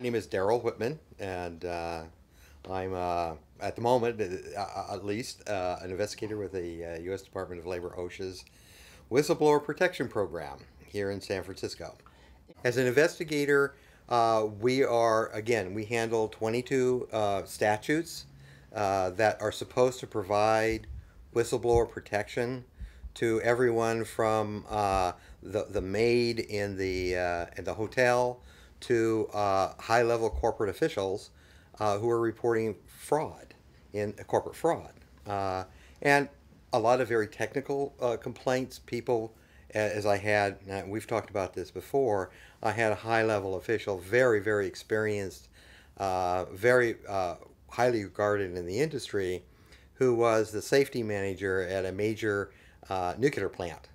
My name is Darrell Whitman, and I'm, at the moment, at least, an investigator with the U.S. Department of Labor OSHA's Whistleblower Protection Program here in San Francisco. As an investigator, we handle 22 statutes that are supposed to provide whistleblower protection to everyone from the maid in the hotel to high-level corporate officials who are reporting fraud, corporate fraud. And a lot of very technical complaints. People, as I had, and we've talked about this before, I had a high-level official, very, very experienced, very highly regarded in the industry, who was the safety manager at a major nuclear plant.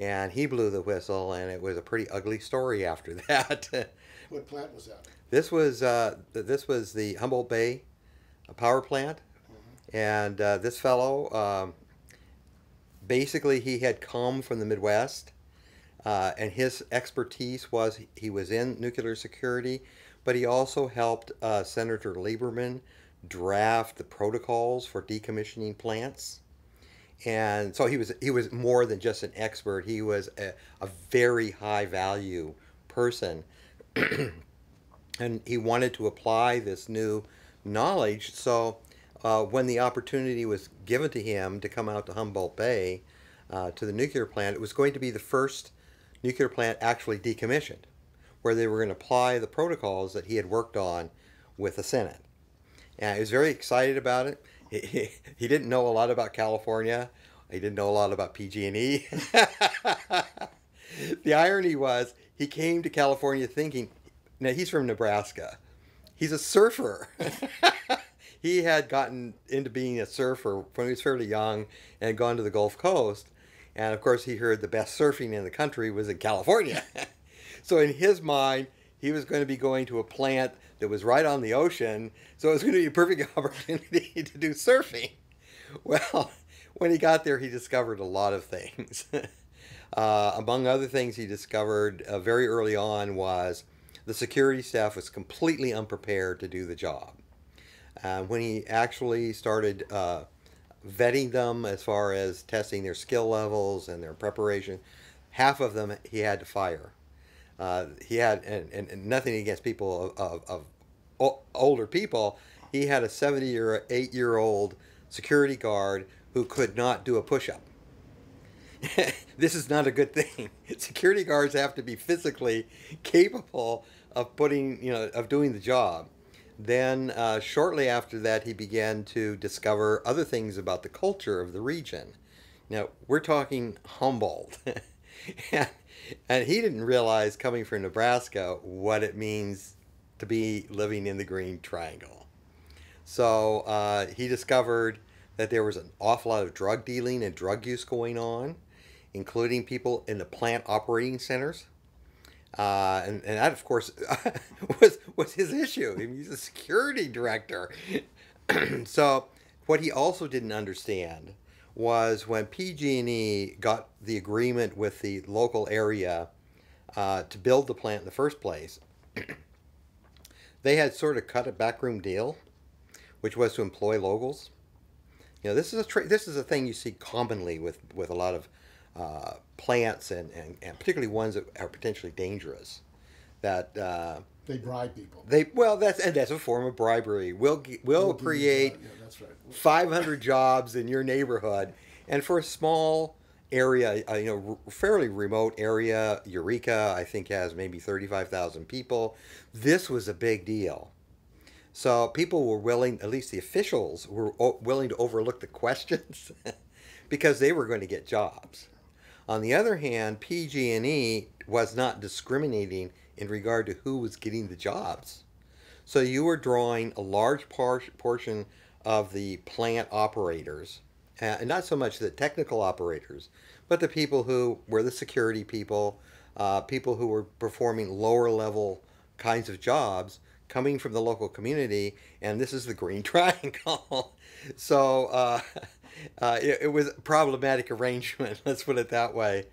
And he blew the whistle, and it was a pretty ugly story after that. What plant was that? This was the Humboldt Bay Power Plant, mm-hmm. And this fellow, basically he had come from the Midwest, and his expertise was he was in nuclear security, but he also helped Senator Lieberman draft the protocols for decommissioning plants. And so he was more than just an expert. He was a very high value person. And he wanted to apply this new knowledge. So when the opportunity was given to him to come out to Humboldt Bay to the nuclear plant, it was going to be the first nuclear plant actually decommissioned, where they were going to apply the protocols that he had worked on with the Senate. And he was very excited about it. He didn't know a lot about California. He didn't know a lot about PG&E. The irony was he came to California thinking, now he's from Nebraska. He's a surfer. He had gotten into being a surfer when he was fairly young and gone to the Gulf Coast. And of course he heard the best surfing in the country was in California. So in his mind, he was going to be going to a plant that was right on the ocean, so it was going to be a perfect opportunity to do surfing. Well, when he got there, he discovered a lot of things. Among other things he discovered very early on was the security staff was completely unprepared to do the job. When he actually started vetting them as far as testing their skill levels and their preparation, half of them he had to fire. He had, and nothing against people of older people, he had a 78-year-old security guard who could not do a push-up. This is not a good thing. Security guards have to be physically capable of putting, you know, of doing the job. Then shortly after that, he began to discover other things about the culture of the region. Now, we're talking Humboldt. And he didn't realize, coming from Nebraska, what it means to be living in the Green Triangle. So he discovered that there was an awful lot of drug dealing and drug use going on, including people in the plant operating centers. And that, of course, was his issue. I mean, he's a security director. So what he also didn't understand was when PG&E got the agreement with the local area to build the plant in the first place, they had sort of cut a backroom deal, which was to employ locals. You know, this is a thing you see commonly with a lot of plants and particularly ones that are potentially dangerous. That they bribe people. That's a form of bribery. We'll create 500 jobs in your neighborhood, and for a small area, you know, fairly remote area, Eureka, I think, has maybe 35,000 people. This was a big deal. So people were willing, at least the officials were willing to overlook the questions because they were going to get jobs. On the other hand, PG&E was not discriminating in regard to who was getting the jobs. So you were drawing a large portion of the plant operators, and not so much the technical operators, but the people who were the security people, people who were performing lower level kinds of jobs, coming from the local community, and this is the Green Triangle. So it was a problematic arrangement, let's put it that way.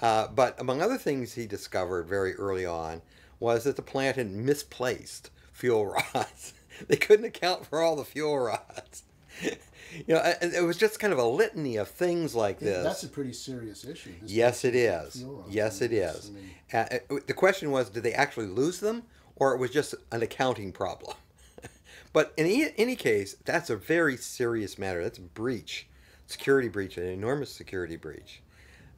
But among other things he discovered very early on was that the plant had misplaced fuel rods. They couldn't account for all the fuel rods. You know, and it was just kind of a litany of things like this. That's a pretty serious issue. Yes, it is. Yes, it is. The question was, did they actually lose them, or it was just an accounting problem? But in any case, that's a very serious matter. That's a breach, security breach, an enormous security breach.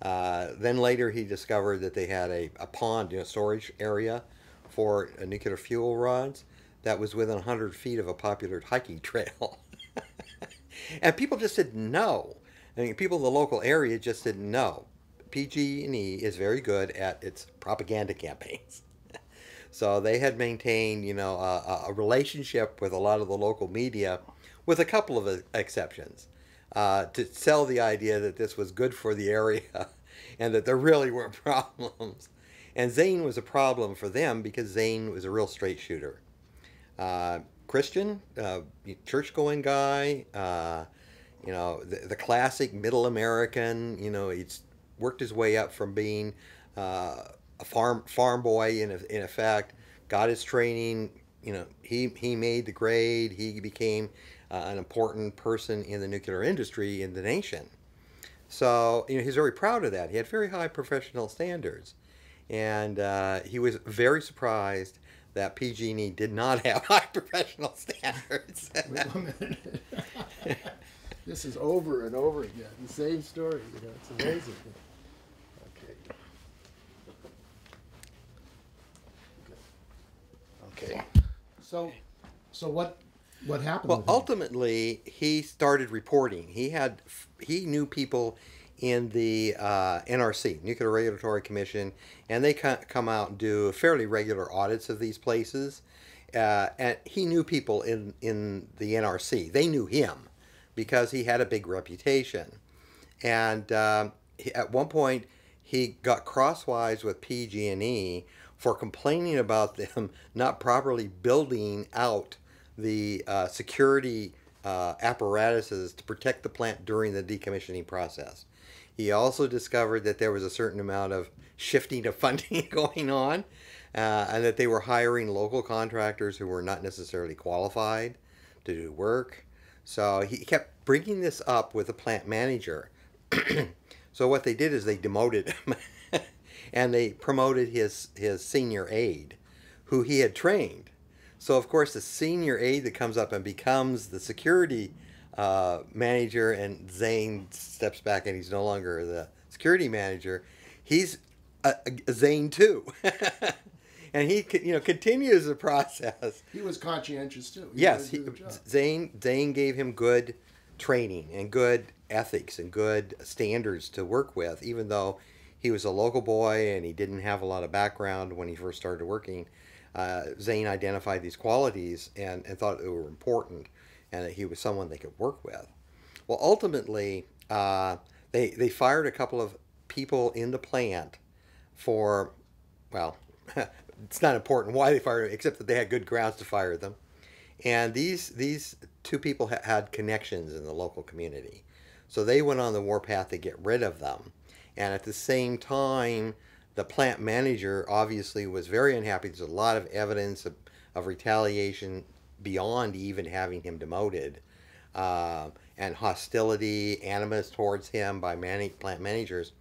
Then later he discovered that they had a pond, you know, storage area for nuclear fuel rods that was within 100 feet of a popular hiking trail. And people just didn't know. I mean, people in the local area just didn't know. PG&E is very good at its propaganda campaigns. So they had maintained, you know, a relationship with a lot of the local media, with a couple of exceptions, to sell the idea that this was good for the area and that there really were problems. And Zane was a problem for them because Zane was a real straight shooter. Christian, church-going guy, you know, the classic middle American, you know, he's worked his way up from being a farm boy, in effect, got his training, you know, he made the grade, he became an important person in the nuclear industry in the nation. So, you know, he's very proud of that. He had very high professional standards, and he was very surprised that PG&E did not have high professional standards. Wait a minute. This is over and over again. The same story. You know, it's amazing. Okay. Okay. So what happened? Well, ultimately, he started reporting. He knew people in the NRC, Nuclear Regulatory Commission, and they come out and do fairly regular audits of these places. And he knew people in the NRC. They knew him because he had a big reputation. And at one point, he got crosswise with PG&E for complaining about them not properly building out the security apparatuses to protect the plant during the decommissioning process. He also discovered that there was a certain amount of shifting of funding going on, and that they were hiring local contractors who were not necessarily qualified to do work. So he kept bringing this up with the plant manager. So what they did is they demoted him, and they promoted his senior aide, who he had trained. So of course the senior aide that comes up and becomes the security manager, and Zane steps back and he's no longer the security manager. He's a Zane too. And he, you know, continues the process. He was conscientious too. Yes, Zane gave him good training and good ethics and good standards to work with, even though he was a local boy and he didn't have a lot of background when he first started working. Zane identified these qualities and thought they were important, and that he was someone they could work with. Well, ultimately, they fired a couple of people in the plant for, well, it's not important why they fired them, except that they had good grounds to fire them. And these two people had connections in the local community. So they went on the warpath to get rid of them. And at the same time, the plant manager obviously was very unhappy. There's a lot of evidence of retaliation beyond even having him demoted, and hostility, animus towards him by plant managers.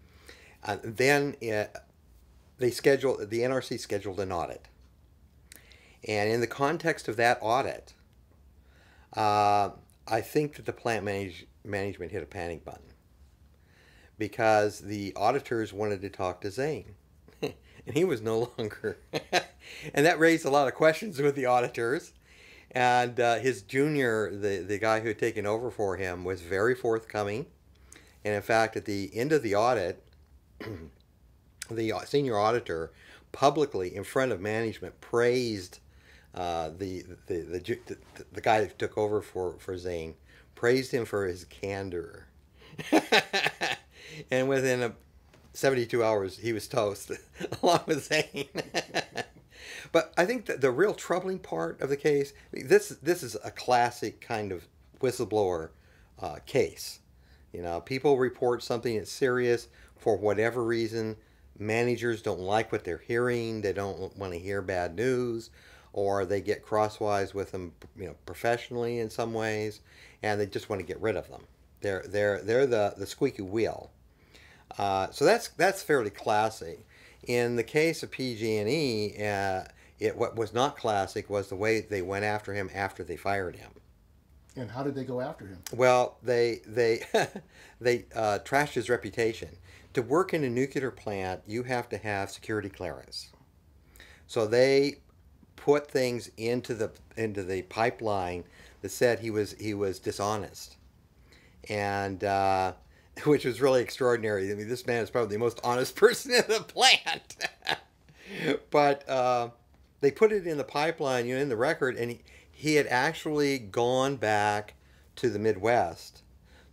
Then the NRC scheduled an audit. And in the context of that audit, I think that the plant management hit a panic button, because the auditors wanted to talk to Zane. And he was no longer. And that raised a lot of questions with the auditors. And his junior, the guy who had taken over for him, was very forthcoming. And in fact, at the end of the audit, the senior auditor publicly, in front of management, praised the guy who took over for Zane, praised him for his candor. And within 72 hours, he was toast, along with Zane. But I think that the real troubling part of the case, this is a classic kind of whistleblower case. You know, people report something that's serious for whatever reason. managers don't like what they're hearing, they don't want to hear bad news, or they get crosswise with them, you know, professionally in some ways, and they just want to get rid of them. They're the squeaky wheel. So that's fairly classic. In the case of PG&E, what was not classic was the way they went after him after they fired him. And how did they go after him? Well, they trashed his reputation. To work in a nuclear plant, you have to have security clearance. So they put things into the pipeline that said he was dishonest, and which was really extraordinary. I mean, this man is probably the most honest person in the plant. But they put it in the pipeline, you know, in the record, and he had actually gone back to the Midwest,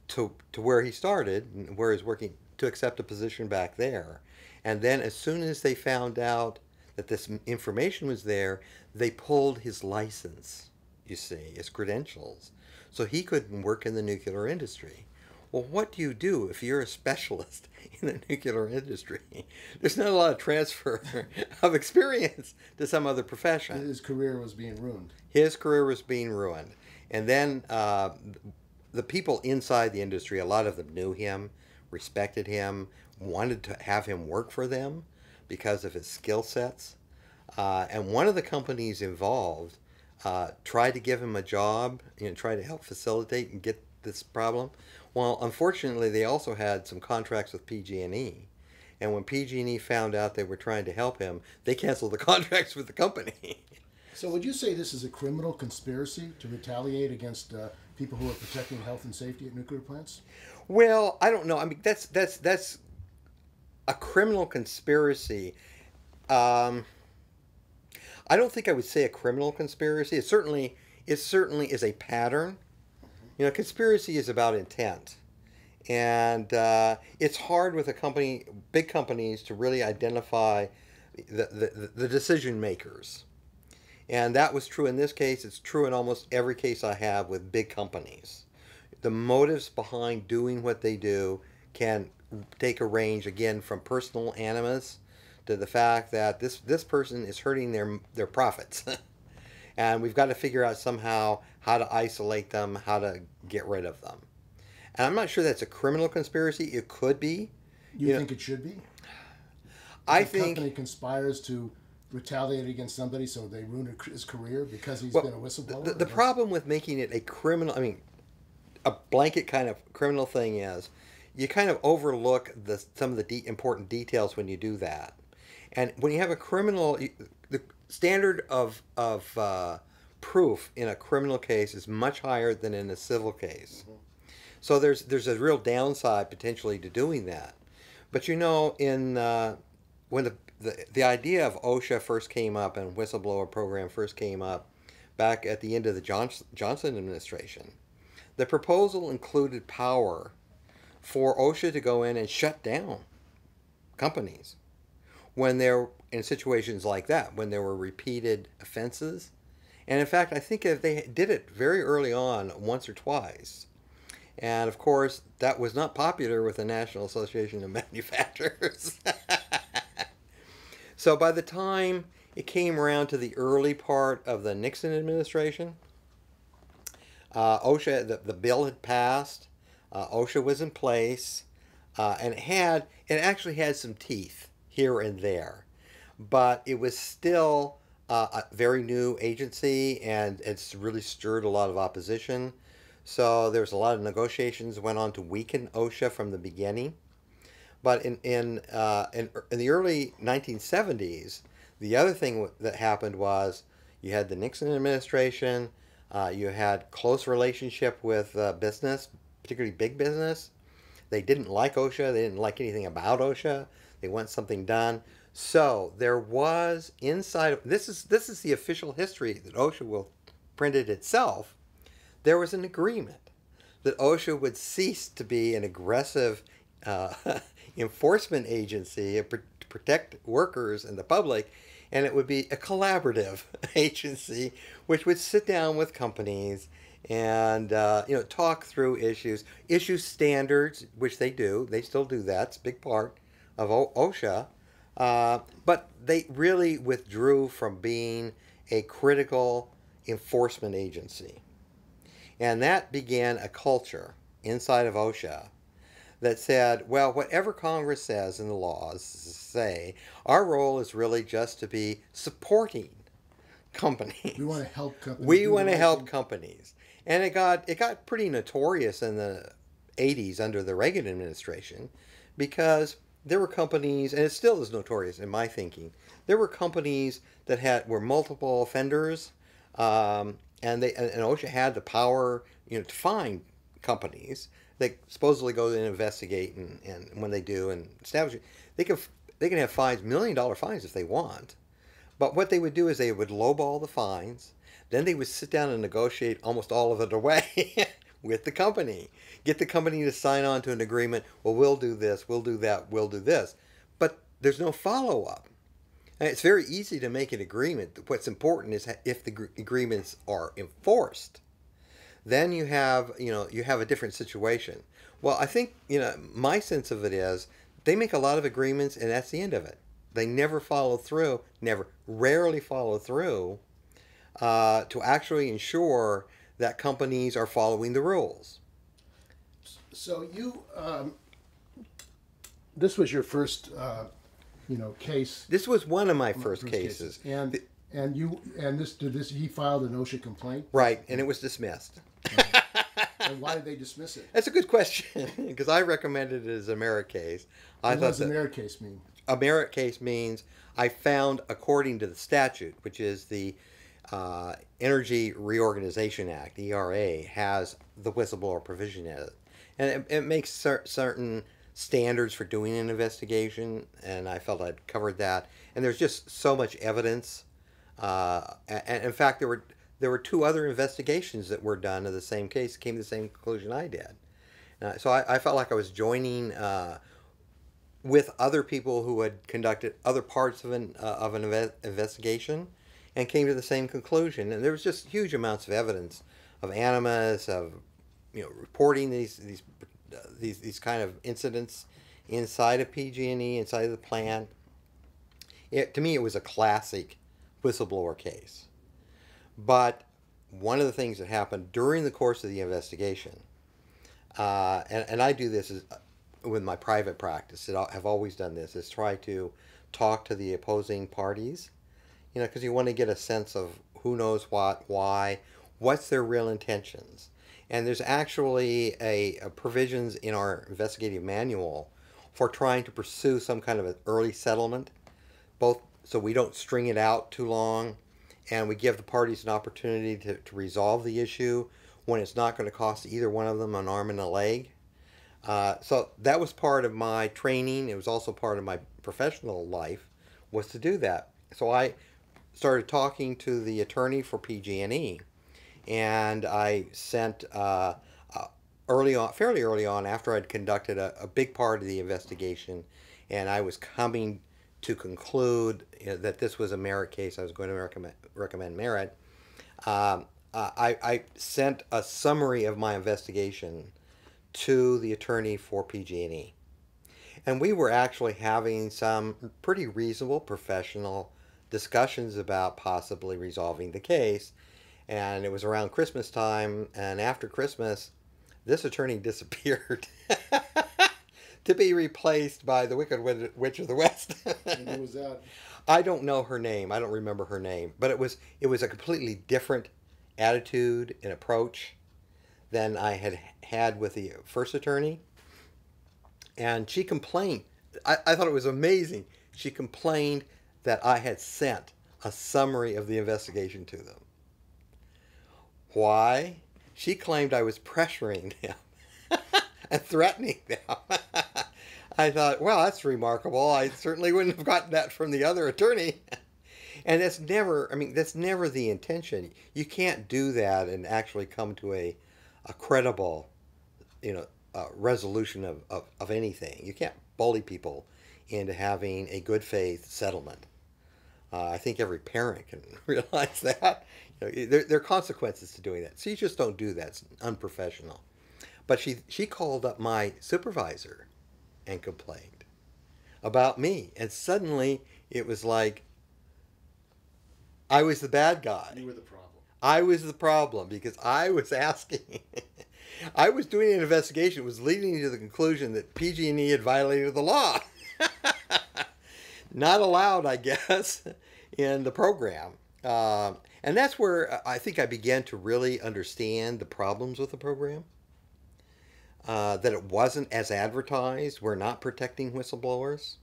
to where he started, where he's working, to accept a position back there. And then as soon as they found out that this information was there, they pulled his license, you see, his credentials, so he couldn't work in the nuclear industry. Well, what do you do if you're a specialist in the nuclear industry? There's not a lot of transfer of experience to some other profession. His career was being ruined. His career was being ruined. And then the people inside the industry, a lot of them knew him, respected him, wanted to have him work for them because of his skill sets. And one of the companies involved tried to give him a job, you know, tried to help facilitate and get this problem. Well, unfortunately, they also had some contracts with PG&E, and when PG&E found out they were trying to help him, they canceled the contracts with the company. So would you say this is a criminal conspiracy to retaliate against people who are protecting health and safety at nuclear plants? Well, I don't know. I mean, that's a criminal conspiracy. I don't think I would say a criminal conspiracy. It certainly is a pattern. You know, conspiracy is about intent, and it's hard with a company, big companies, to really identify the decision makers, and that was true in this case. It's true in almost every case I have with big companies. The motives behind doing what they do can take a range, again, from personal animus to the fact that this person is hurting their profits. And we've got to figure out somehow how to isolate them, how to get rid of them. And I'm not sure that's a criminal conspiracy. It could be. You think it should be? I think... a company conspires to retaliate against somebody so they ruin his career because he's been a whistleblower? The problem with making it a criminal... I mean, a blanket kind of criminal thing is you kind of overlook some of the important details when you do that. And when you have a criminal... The standard of proof in a criminal case is much higher than in a civil case. Mm-hmm. So there's a real downside potentially to doing that. But you know, in when the idea of OSHA first came up and whistleblower program first came up back at the end of the Johnson administration, the proposal included power for OSHA to go in and shut down companies when they're in situations like that, when there were repeated offenses. And in fact, I think they did it very early on, once or twice. And of course, that was not popular with the National Association of Manufacturers. So by the time it came around to the early part of the Nixon administration, OSHA, the bill had passed, OSHA was in place, and it actually had some teeth here and there. But it was still a very new agency, and it's really stirred a lot of opposition. So there was a lot of negotiations went on to weaken OSHA from the beginning. But in the early 1970s, the other thing that happened was you had the Nixon administration, you had close relationship with business, particularly big business. They didn't like OSHA. They didn't like anything about OSHA. They want something done. So there was inside, this is the official history that OSHA will print it itself, there was an agreement that OSHA would cease to be an aggressive enforcement agency to protect workers and the public, and it would be a collaborative agency which would sit down with companies and you know, talk through issue standards, which they do. They still do that. It's a big part of OSHA. But they really withdrew from being a critical enforcement agency. And that began a culture inside of OSHA that said, well, whatever Congress says in the laws say, our role is really just to be supporting companies. We want to help companies. We want to help companies. And it got pretty notorious in the 80s under the Reagan administration, because there were companies, and it still is notorious in my thinking, there were companies that were multiple offenders, and OSHA had the power, you know, to fine companies that supposedly go in and investigate, and when they do and establish it, they can have fines, $1 million fines if they want. But what they would do is they would lowball the fines, then they would sit down and negotiate almost all of it away with the company. Get the company to sign on to an agreement. Well, we'll do this, we'll do that, we'll do this. But there's no follow-up. It's very easy to make an agreement. What's important is if the agreements are enforced. Then you have, you have a different situation. Well, I think, my sense of it is they make a lot of agreements and that's the end of it. They never follow through, rarely follow through to actually ensure that companies are following the rules. So you, this was your first, case. This was one of my first cases. And he filed an OSHA complaint? Right, and it was dismissed. And why did they dismiss it? That's a good question, because I recommended it as a merit case. What does a merit case mean? A merit case means I found, according to the statute, which is the Energy Reorganization Act, ERA, has the whistleblower provision in it. And it makes certain standards for doing an investigation, and I felt I'd covered that. And there's just so much evidence. And in fact, there were two other investigations that were done of the same case, came to the same conclusion I did. So I felt like I was joining with other people who had conducted other parts of an investigation and came to the same conclusion. And there was just huge amounts of evidence of animus, of reporting these kind of incidents inside of PG&E, inside of the plant. To me, it was a classic whistleblower case. But one of the things that happened during the course of the investigation, and I do this with my private practice, I've always done this, is try to talk to the opposing parties, because you want to get a sense of who knows what, why, what's their real intentions. And there's actually a provisions in our investigative manual for trying to pursue some kind of an early settlement, both so we don't string it out too long, and we give the parties an opportunity to resolve the issue when it's not going to cost either one of them an arm and a leg. So that was part of my training. It was also part of my professional life, was to do that. So I started talking to the attorney for PG&E, and I sent fairly early on, after I'd conducted a big part of the investigation, and I was coming to conclude that this was a merit case. I was going to recommend merit. I sent a summary of my investigation to the attorney for PG&E. And we were actually having some pretty reasonable professional discussions about possibly resolving the case. And it was around Christmas time, and after Christmas, this attorney disappeared to be replaced by the Wicked Witch of the West. And who was that? I don't know her name. I don't remember her name. But it was a completely different attitude and approach than I had had with the first attorney. And she complained. I thought it was amazing. She complained that I had sent a summary of the investigation to them. Why? She claimed I was pressuring them and threatening them. I thought, well, that's remarkable. I certainly wouldn't have gotten that from the other attorney. And that's never the intention. You can't do that and actually come to a credible, resolution of anything. You can't bully people into having a good faith settlement. I think every parent can realize that. There are consequences to doing that. So you just don't do that. It's unprofessional. But she called up my supervisor and complained about me. And suddenly it was like I was the bad guy. You were the problem. I was the problem because I was asking. I was doing an investigation. It was leading to the conclusion that PG&E had violated the law. Not allowed, I guess, in the program. And that's where I think I began to really understand the problems with the program. That it wasn't as advertised. We're not protecting whistleblowers.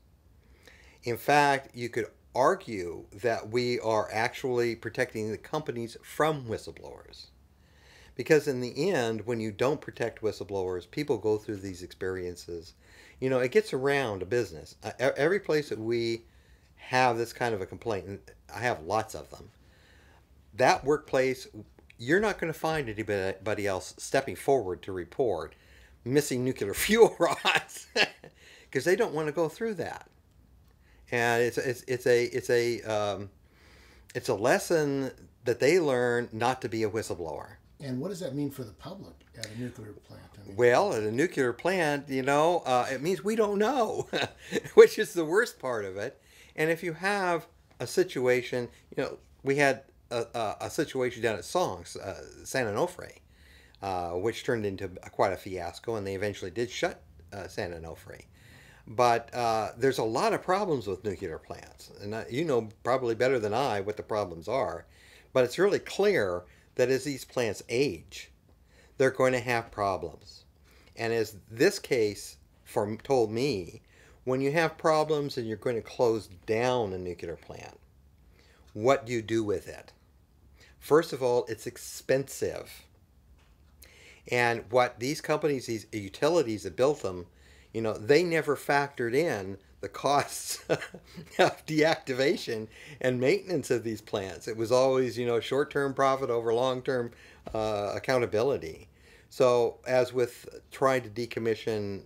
In fact, you could argue that we are actually protecting the companies from whistleblowers. Because in the end, when you don't protect whistleblowers, people go through these experiences. You know, it gets around a business. Every place that we have this kind of a complaint, and I have lots of them, that workplace, you're not going to find anybody else stepping forward to report missing nuclear fuel rods because they don't want to go through that. And it's a lesson that they learn not to be a whistleblower. And what does that mean for the public at a nuclear plant? I mean, well, at a nuclear plant, you know, it means we don't know, which is the worst part of it. And if you have a situation, you know, we had a situation down at San Onofre, which turned into quite a fiasco, and they eventually did shut San Onofre. But there's a lot of problems with nuclear plants, and you know probably better than I what the problems are. But it's really clear that as these plants age, they're going to have problems. And as this case told me, when you have problems and you're going to close down a nuclear plant, what do you do with it? First of all, it's expensive. And what these companies, these utilities that built them, you know, they never factored in the costs of deactivation and maintenance of these plants. It was always, you know, short-term profit over long-term accountability. So as with trying to decommission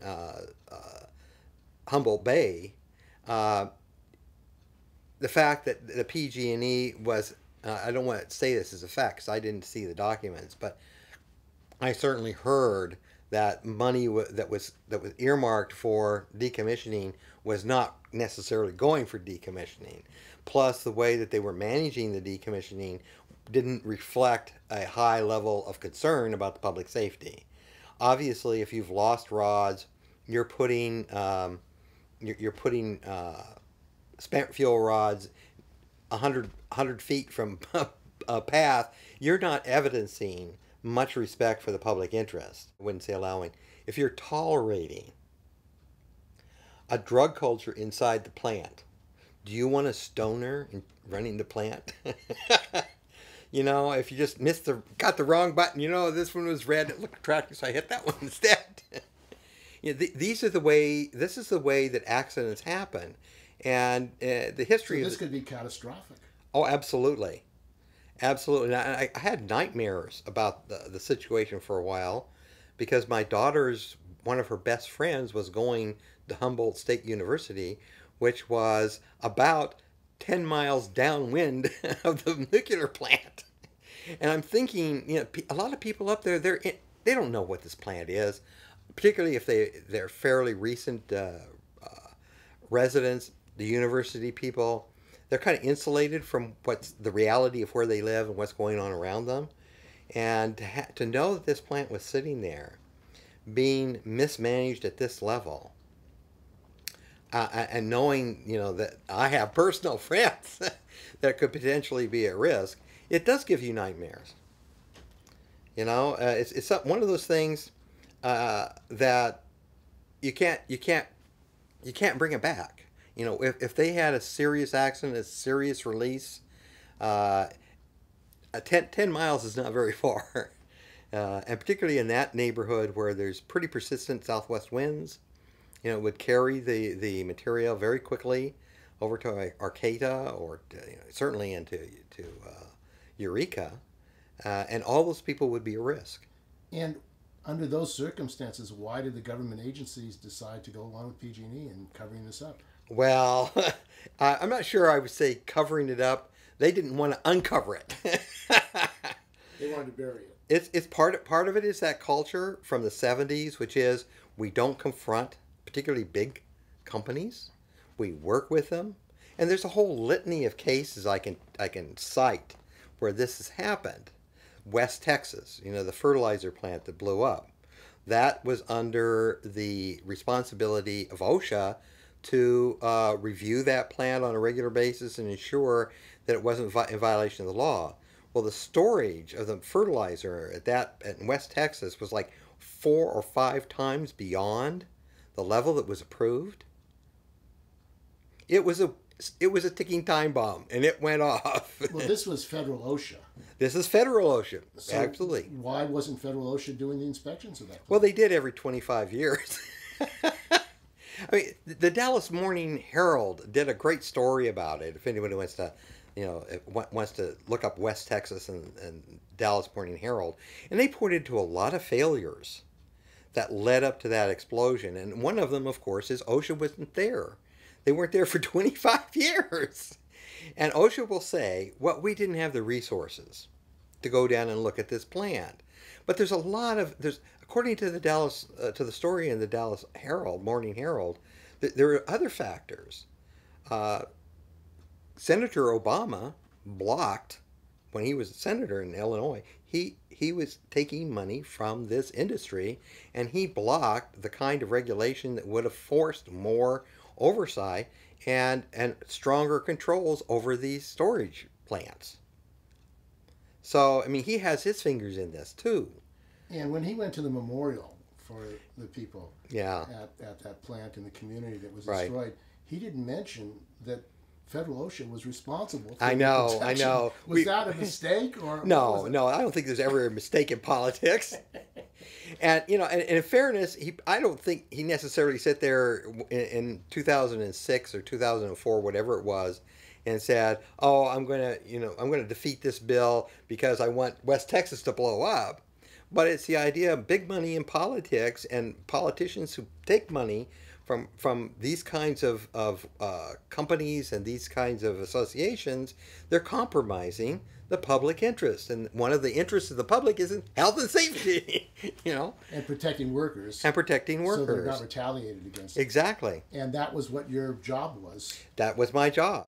Humboldt Bay, the fact that the PG&E was, I don't want to say this as a fact because I didn't see the documents, but I certainly heard that money that was earmarked for decommissioning was not necessarily going for decommissioning. Plus, the way that they were managing the decommissioning didn't reflect a high level of concern about the public safety. Obviously, if you've lost rods, you're putting spent fuel rods 100 feet from a path. You're not evidencing much respect for the public interest. I wouldn't say allowing. If you're tolerating a drug culture inside the plant, do you want a stoner running the plant? You know, if you just got the wrong button, you know, this one was red, it looked attractive, so I hit that one instead. You know, this is the way that accidents happen. And the history of this could be catastrophic. Oh, absolutely. Absolutely. And I had nightmares about the situation for a while because my daughter's, one of her best friends was going to Humboldt State University, which was about 10 miles downwind of the nuclear plant. And I'm thinking, you know, a lot of people up there, they don't know what this plant is, particularly if they're fairly recent residents, the university people. They're kind of insulated from what's the reality of where they live and what's going on around them. And to know that this plant was sitting there being mismanaged at this level, and knowing, you know, that I have personal friends that could potentially be at risk, it does give you nightmares. You know, it's one of those things that you can't bring it back. You know, if they had a serious accident, a serious release, 10 miles is not very far. And particularly in that neighborhood where there's pretty persistent southwest winds, you know, it would carry the material very quickly over to Arcata or to, you know, certainly into Eureka. And all those people would be at risk. And under those circumstances, why did the government agencies decide to go along with PG&E in covering this up? Well, I'm not sure I would say covering it up. They didn't want to uncover it. They wanted to bury it. It's part of it is that culture from the 70s, which is we don't confront particularly big companies. We work with them. And there's a whole litany of cases I can cite where this has happened. West Texas, you know, the fertilizer plant that blew up. That was under the responsibility of OSHA to review that plant on a regular basis and ensure that it wasn't in violation of the law. Well, the storage of the fertilizer in West Texas was like 4 or 5 times beyond the level that was approved. It was a ticking time bomb, and it went off. Well, this was federal OSHA. This is federal OSHA, so absolutely. Why wasn't federal OSHA doing the inspections of that plant? Well, they did every 25 years. I mean, the Dallas Morning Herald did a great story about it. If anybody wants to, you know, wants to look up West Texas and Dallas Morning Herald, and they pointed to a lot of failures that led up to that explosion. And one of them, of course, is OSHA wasn't there. They weren't there for 25 years. And OSHA will say, well, we didn't have the resources to go down and look at this plant. But there's a lot of, according to the Dallas, to the story in the Dallas Herald, Morning Herald, there are other factors. Senator Obama blocked, when he was a senator in Illinois, he was taking money from this industry, and he blocked the kind of regulation that would have forced more oversight and stronger controls over these storage plants. So, I mean, he has his fingers in this, too. And when he went to the memorial for the people at that plant in the community that was destroyed, he didn't mention that federal OSHA was responsible for the protection. Was that a mistake? Or no, I don't think there's ever a mistake in politics. And, you know, and in fairness, I don't think he necessarily sat there in 2006 or 2004, whatever it was, and said, oh, I'm going to defeat this bill because I want West Texas to blow up. But it's the idea of big money in politics and politicians who take money from these kinds of companies and these kinds of associations. They're compromising the public interest, and one of the interests of the public is in health and safety, you know, and protecting workers, so they're not retaliated against. Exactly. And that was what your job was. That was my job.